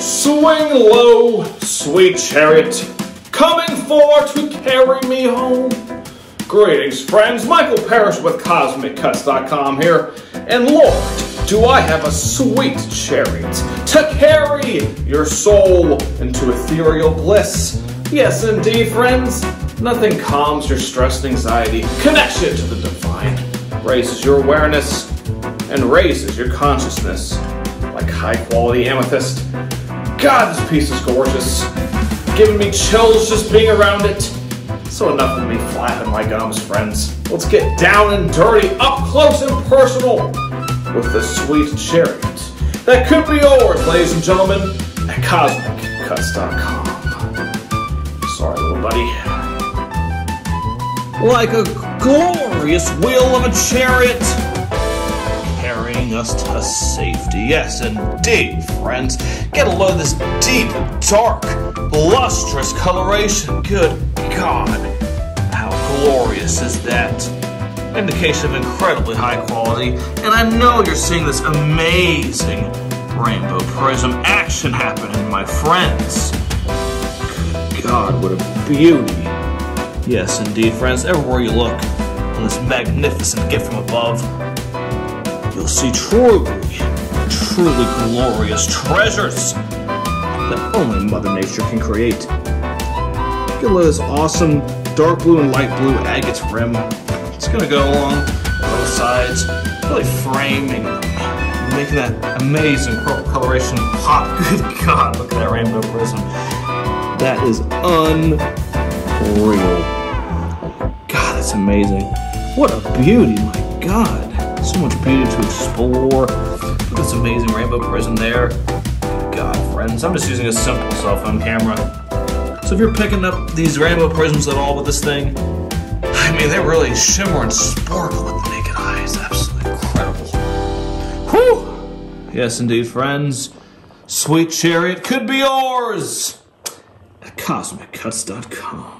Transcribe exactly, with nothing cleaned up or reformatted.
Swing low, sweet chariot, coming forward to carry me home. Greetings, friends. Michael Parrish with Cosmic Cuts dot com here. And Lord, do I have a sweet chariot to carry your soul into ethereal bliss. Yes, indeed, friends. Nothing calms your stress and anxiety. Connection to the divine raises your awareness and raises your consciousness like high-quality amethyst. God, this piece is gorgeous. Giving me chills just being around it. So enough of me flapping my gums, friends. Let's get down and dirty, up close and personal with the sweet chariot that could be yours, ladies and gentlemen, at Cosmic Cuts dot com. Sorry, little buddy. Like a glorious wheel of a chariot, carrying us to safety. Yes, indeed, friends. Get a load of this deep, dark, lustrous coloration. Good God, how glorious is that? Indication of incredibly high quality. And I know you're seeing this amazing rainbow prism action happening, my friends. Good God, what a beauty. Yes, indeed, friends. Everywhere you look on this magnificent gift from above, you'll see truly, truly glorious treasures that only Mother Nature can create. Get a look at this awesome dark blue and light blue agate rim. It's going to go along both sides, really framing them, making that amazing purple coloration pop. Good God, look at that rainbow prism. That is unreal. God, that's amazing. What a beauty, my God. So much beauty to explore. Look at this amazing rainbow prism there. God, friends, I'm just using a simple cell phone camera. So if you're picking up these rainbow prisms at all with this thing, I mean, they really shimmer and sparkle with the naked eye. It's absolutely incredible. Whew! Yes, indeed, friends. Sweet chariot could be yours at Cosmic Cuts dot com.